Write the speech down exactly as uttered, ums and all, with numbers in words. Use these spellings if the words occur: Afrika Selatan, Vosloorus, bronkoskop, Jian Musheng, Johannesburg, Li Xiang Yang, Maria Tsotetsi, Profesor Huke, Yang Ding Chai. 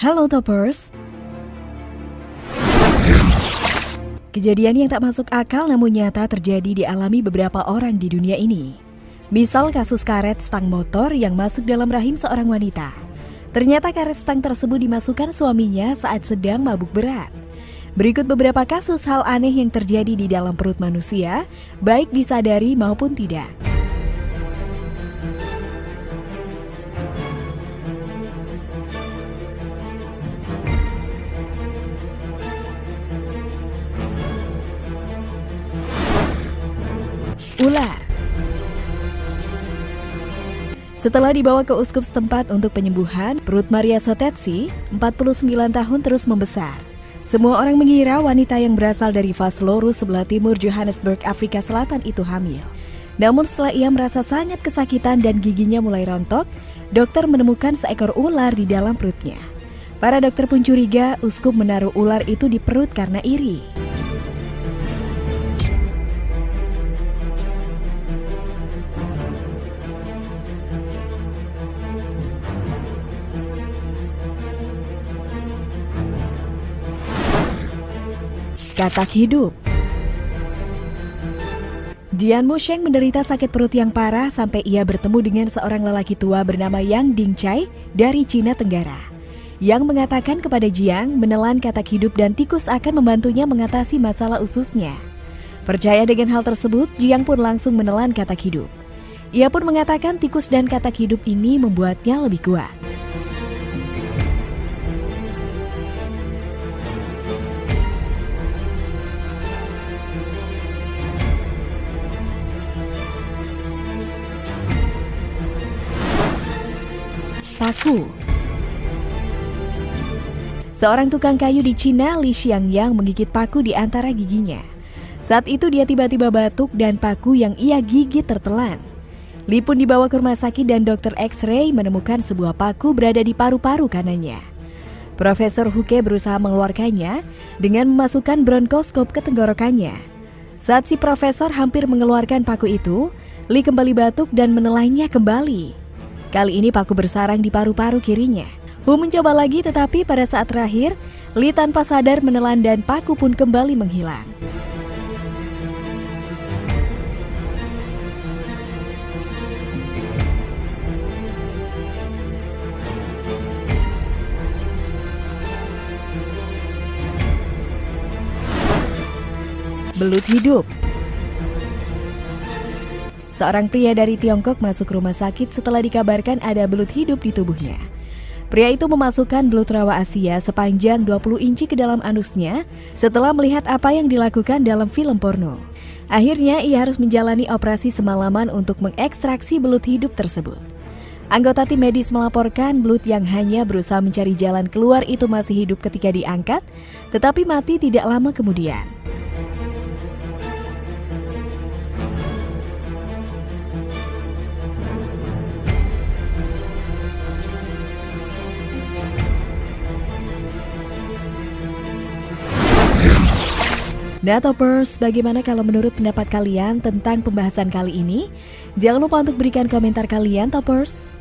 Halo Toppers. Kejadian yang tak masuk akal namun nyata terjadi dialami beberapa orang di dunia ini. Misal kasus karet stang motor yang masuk dalam rahim seorang wanita. Ternyata karet stang tersebut dimasukkan suaminya saat sedang mabuk berat. Berikut beberapa kasus hal aneh yang terjadi di dalam perut manusia, baik disadari maupun tidak. Ular. Setelah dibawa ke uskup setempat untuk penyembuhan, perut Maria Tsotetsi, empat puluh sembilan tahun, terus membesar. Semua orang mengira wanita yang berasal dari Vosloorus sebelah timur Johannesburg, Afrika Selatan itu hamil. Namun setelah ia merasa sangat kesakitan dan giginya mulai rontok, dokter menemukan seekor ular di dalam perutnya. Para dokter pun curiga uskup menaruh ular itu di perut karena iri. Katak hidup. Jian Musheng menderita sakit perut yang parah sampai ia bertemu dengan seorang lelaki tua bernama Yang Ding Chai dari Cina Tenggara. Yang mengatakan kepada Jiang menelan katak hidup dan tikus akan membantunya mengatasi masalah ususnya. Percaya dengan hal tersebut, Jiang pun langsung menelan katak hidup. Ia pun mengatakan tikus dan katak hidup ini membuatnya lebih kuat. Paku. Seorang tukang kayu di Cina, Li Xiang Yang, menggigit paku di antara giginya. Saat itu dia tiba-tiba batuk dan paku yang ia gigit tertelan. Li pun dibawa ke rumah sakit dan dokter X-ray menemukan sebuah paku berada di paru-paru kanannya. Profesor Huke berusaha mengeluarkannya dengan memasukkan bronkoskop ke tenggorokannya. Saat si profesor hampir mengeluarkan paku itu, Li kembali batuk dan menelannya kembali. Kali ini paku bersarang di paru-paru kirinya. Hu mencoba lagi tetapi pada saat terakhir, Li tanpa sadar menelan dan paku pun kembali menghilang. Belut hidup. Seorang pria dari Tiongkok masuk rumah sakit setelah dikabarkan ada belut hidup di tubuhnya. Pria itu memasukkan belut rawa Asia sepanjang dua puluh inci ke dalam anusnya setelah melihat apa yang dilakukan dalam film porno. Akhirnya ia harus menjalani operasi semalaman untuk mengekstraksi belut hidup tersebut. Anggota tim medis melaporkan belut yang hanya berusaha mencari jalan keluar itu masih hidup ketika diangkat, tetapi mati tidak lama kemudian. Nah Toppers, bagaimana kalau menurut pendapat kalian tentang pembahasan kali ini? Jangan lupa untuk berikan komentar kalian Toppers.